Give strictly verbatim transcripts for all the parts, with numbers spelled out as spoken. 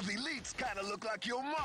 those elites kind of look like your mama.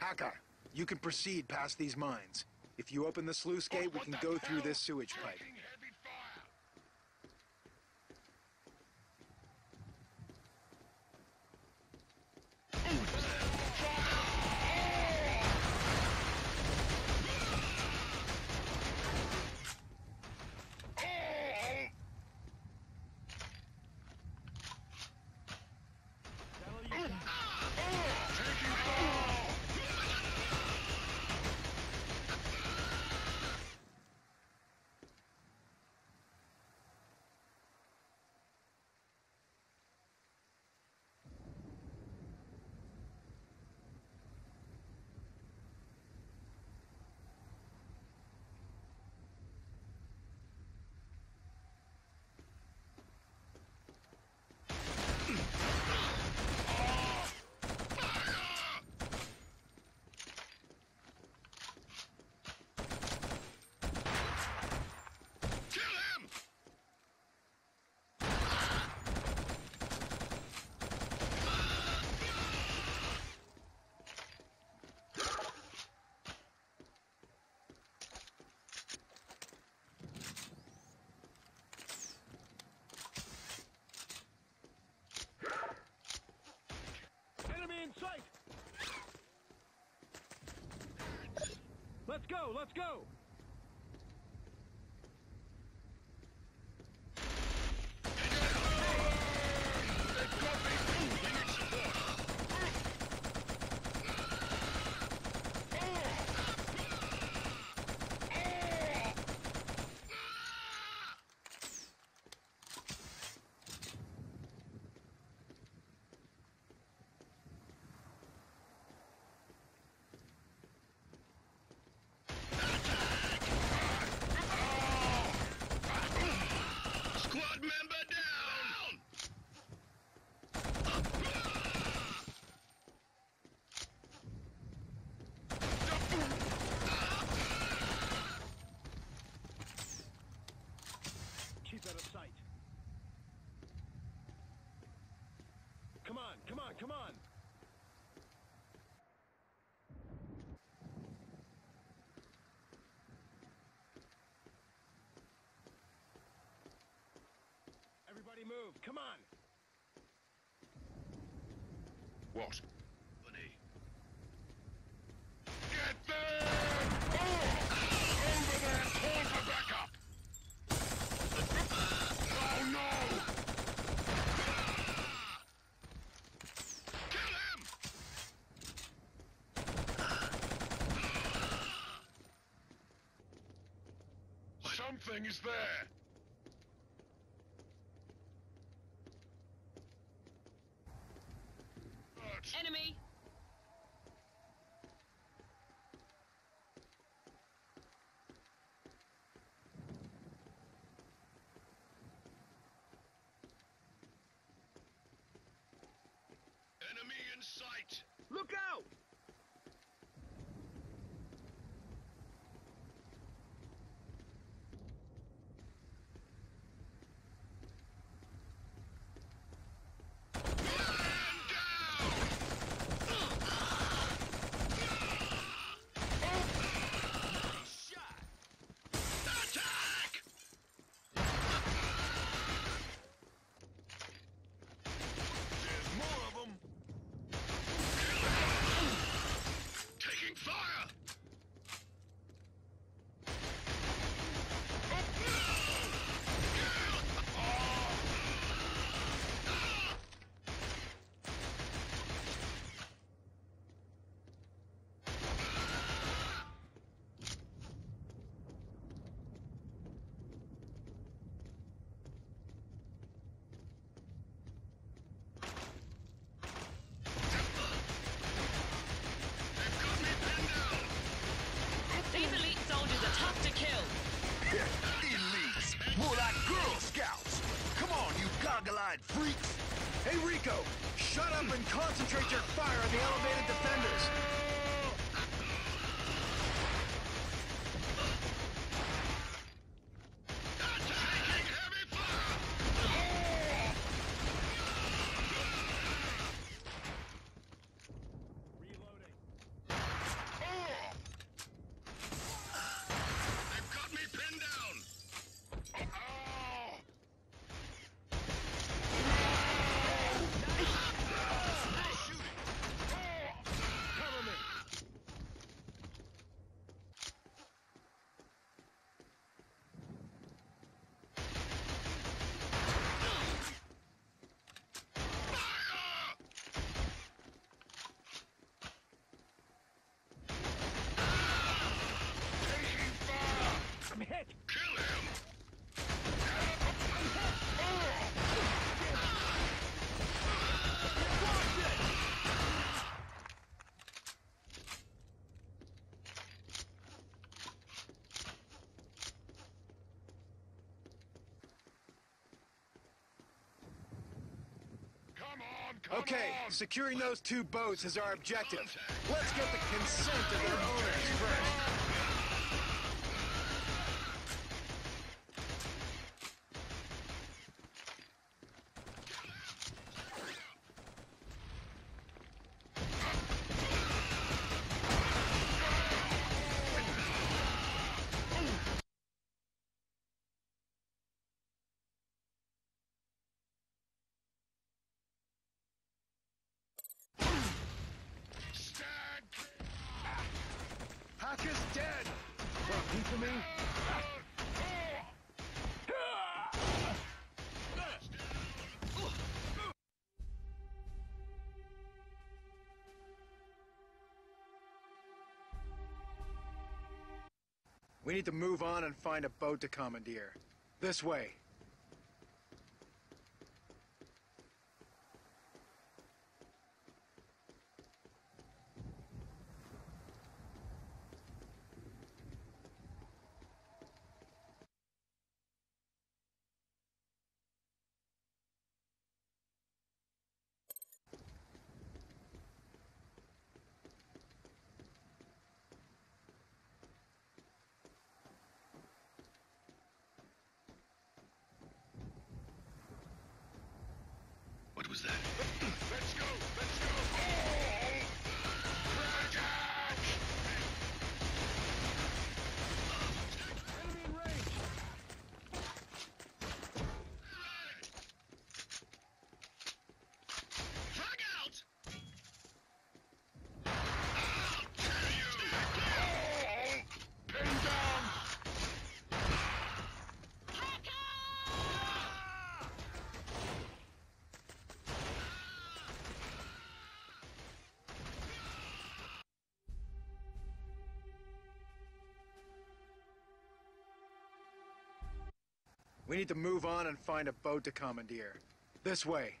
Hacker, you can proceed past these mines. If you open the sluice gate, we can go through this sewage pipe. go, let's go. Come on, come on! Everybody move, come on! What? Buddy. Get there! Oh! Over there! Call for backup! Oh no! Something is there! Enemy! Enemy in sight! Look out! Freaks! Hey Rico, shut up and concentrate your fire on the elevated defenders! Okay, securing those two boats is our objective. Let's get the consent of their owners first. Just dead. coming for me? We need to move on and find a boat to commandeer. This way. Let's go! Let's go! Oh! Enemy in range! Frag out! I'll kill you! Pin down! Hacker! We need to move on and find a boat to commandeer. This way.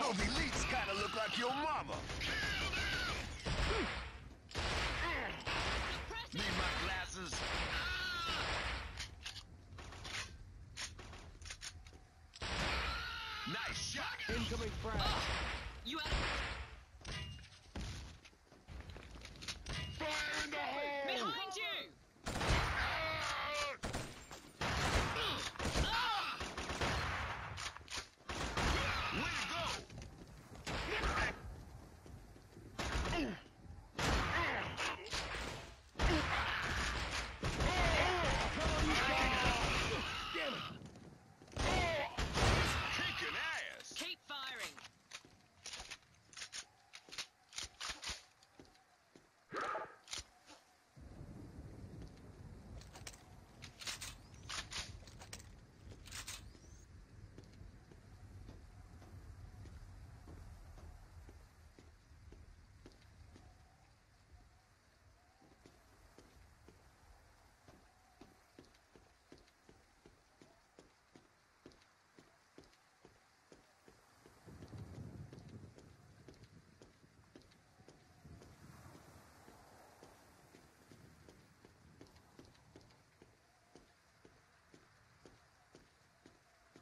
Those elites kinda look like your mama. Kill them! Need my glasses? Nice shot! Incoming frag. Oh, you out of... Fire in the hole! Behind you!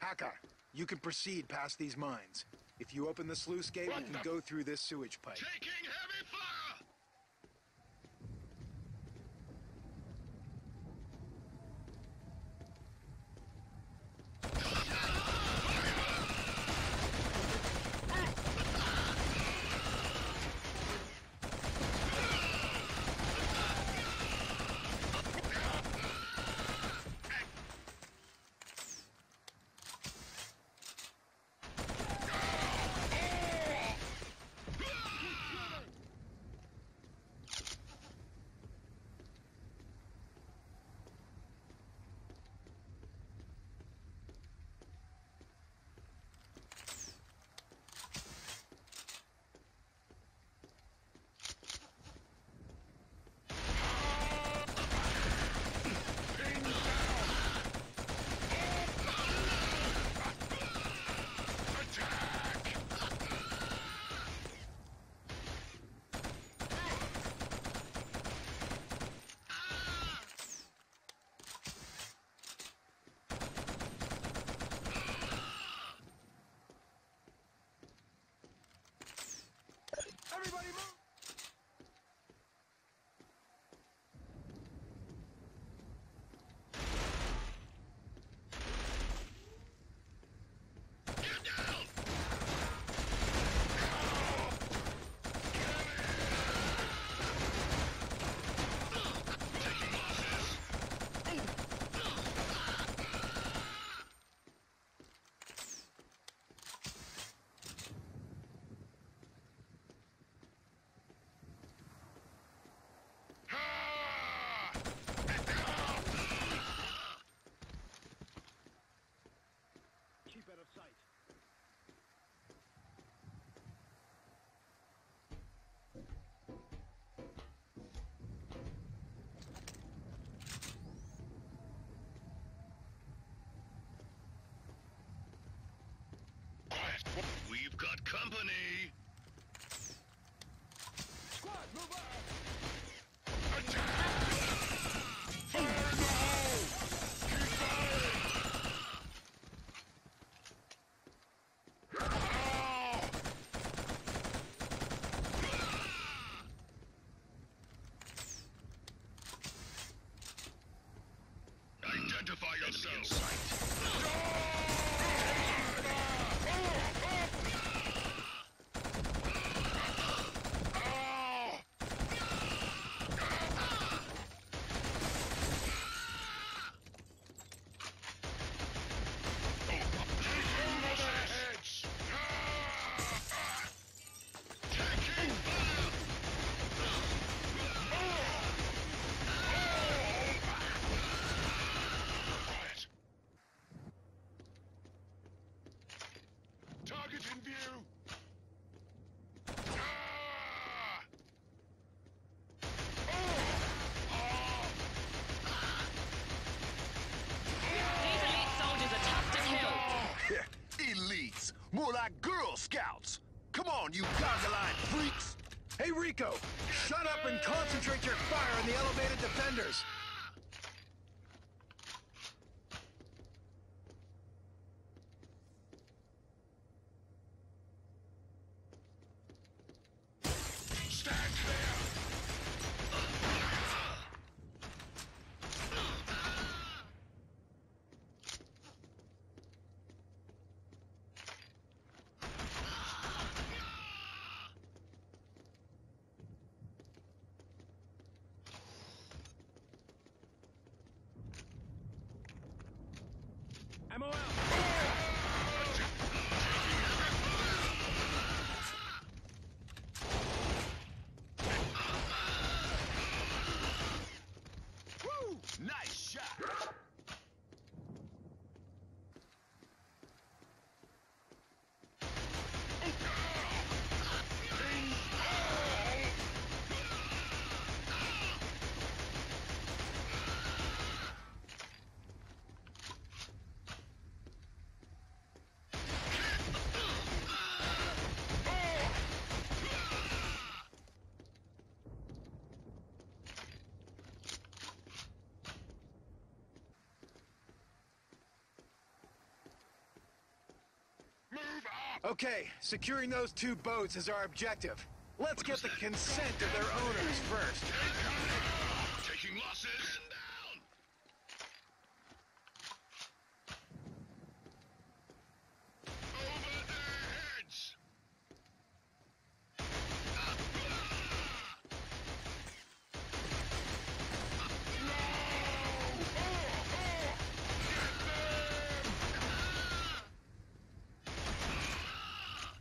Hacker, you can proceed past these mines. If you open the sluice gate, we can go through this sewage pipe. Taking heavy fire! more like Girl Scouts. Come on, you gondoline freaks! Hey, Rico! Shut up and concentrate your fire on the elevated defenders! M O L Woo! Nice shot! Okay, securing those two boats is our objective. Let's get the consent of their owners first. Taking losses.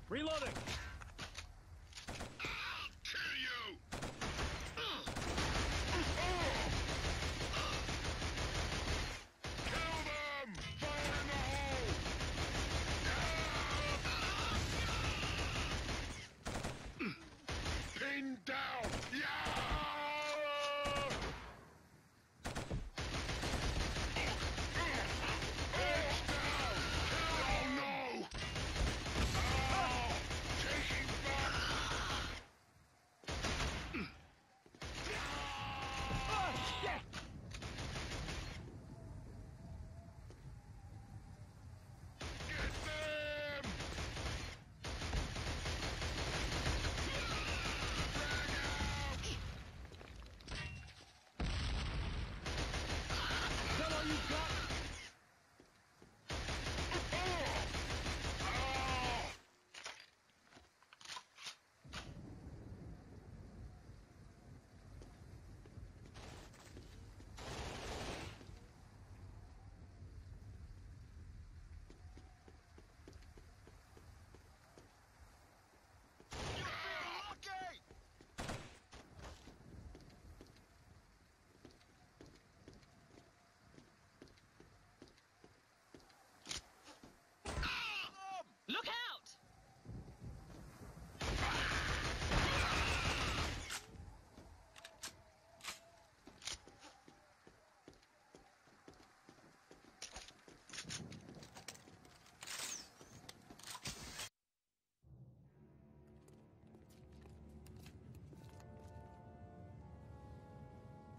Reloading! I'll kill you! Kill them! Fire in the hole! No! Pin down!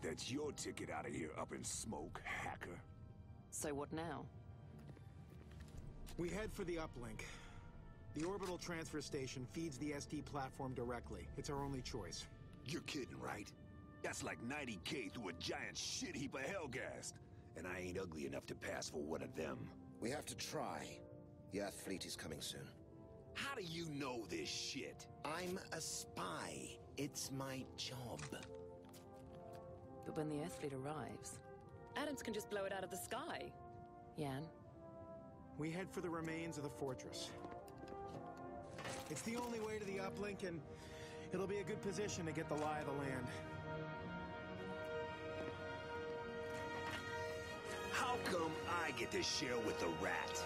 That's your ticket out of here, up in smoke, hacker. So what now? We head for the uplink. The orbital transfer station feeds the S D platform directly. It's our only choice. You're kidding, right? That's like ninety K through a giant shit heap of hellgast. And I ain't ugly enough to pass for one of them. We have to try. The Earth fleet is coming soon. How do you know this shit? I'm a spy. It's my job. But when the Earth fleet arrives, Adams can just blow it out of the sky. Yan? We head for the remains of the fortress. It's the only way to the uplink, and it'll be a good position to get the lie of the land. How come I get to share with the rat?